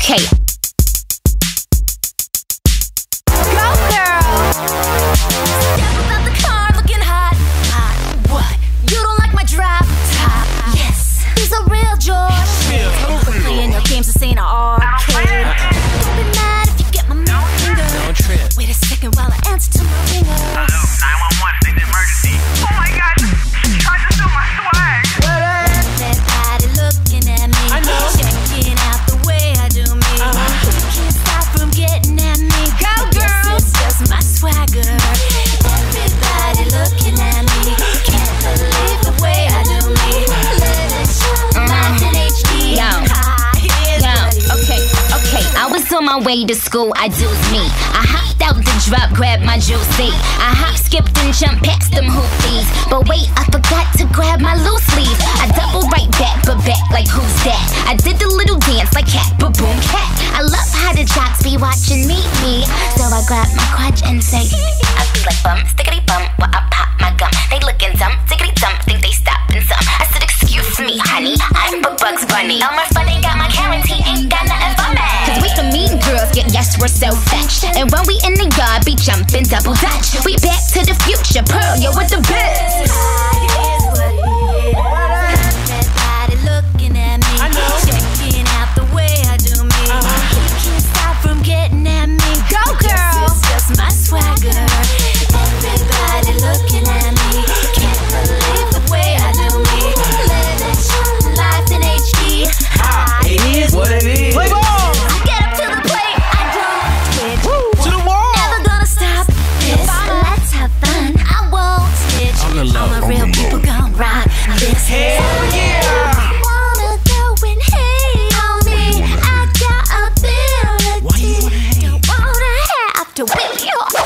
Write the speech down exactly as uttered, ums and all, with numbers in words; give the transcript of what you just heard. Okay. Go, girl! Step out the car looking hot. Hot. What? You don't like my drop top? Yes. He's a real George. Yeah, I'm real. Playing your games, this ain't an arcade. Don't be mad if you get my middle finger. Don't trip. Wait a second while I answer to my ringer. Hello, nine one one, big emergency. Oh my God, she tried to steal my swag. What up? That body looking at me. I know. Checking out the way I do me. Uh -huh. You can't stop from getting at me. Go, girl. It's just my swagger. Everybody looking at me. Can't believe the way I do me. Let it show back in H D. Yo. Yo. Okay. Okay. I was on my way to school. I do me. I hopped out the drop, grabbed my juicy. I hop, skipped, and jumped past them hoopies. But wait, I forgot to grab my loose leaf. I doubled right back, but back like who's that? I did the little dance like cat, but boom cat. I love how the jocks be watching me, me. So I grab my crotch and say, I feel like bum, stickity bum, while I pop my gum. They looking dumb, tickety dumb, think they stopping some. I said, excuse me, honey, I'm a Bugs Bunny. All my fun ain't got my guarantee, ain't got nothing for me. Cause we the mean girls, get yes, we're so fetched. And when we in the yard, be jumping double dutch. We back to the future, Pearl, you're with the best. Why you wanna hang? Don't wanna have to whip you.